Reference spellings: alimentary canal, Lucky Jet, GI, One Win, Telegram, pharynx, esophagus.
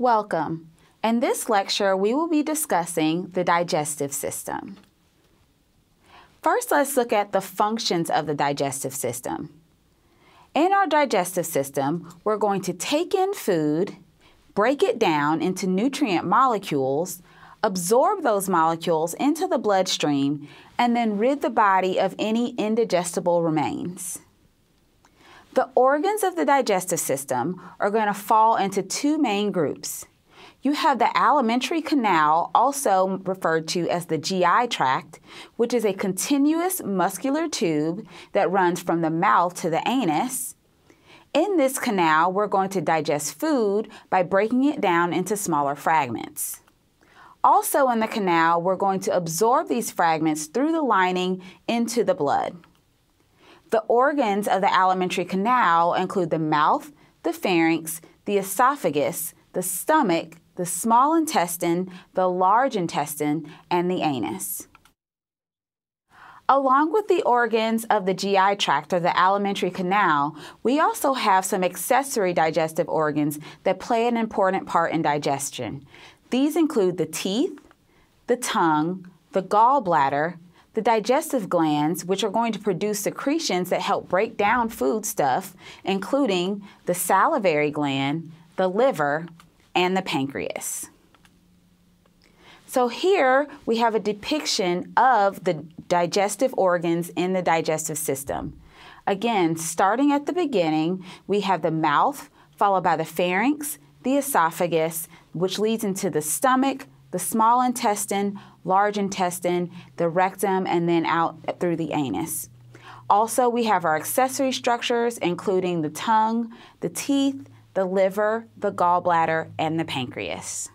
Welcome. In this lecture, we will be discussing the digestive system. First, let's look at the functions of the digestive system. In our digestive system, we're going to take in food, break it down into nutrient molecules, absorb those molecules into the bloodstream, and then rid the body of any indigestible remains. The organs of the digestive system are going to fall into two main groups. You have the alimentary canal, also referred to as the GI tract, which is a continuous muscular tube that runs from the mouth to the anus. In this canal, we're going to digest food by breaking it down into smaller fragments. Also in the canal, we're going to absorb these fragments through the lining into the blood. The organs of the alimentary canal include the mouth, the pharynx, the esophagus, the stomach, the small intestine, the large intestine, and the anus. Along with the organs of the GI tract or the alimentary canal, we also have some accessory digestive organs that play an important part in digestion. These include the teeth, the tongue, the gallbladder, the digestive glands, which are going to produce secretions that help break down foodstuff, including the salivary gland, the liver, and the pancreas. So here we have a depiction of the digestive organs in the digestive system. Again, starting at the beginning, we have the mouth, followed by the pharynx, the esophagus, which leads into the stomach, the small intestine, large intestine, the rectum, and then out through the anus. Also, we have our accessory structures, including the tongue, the teeth, the liver, the gallbladder, and the pancreas.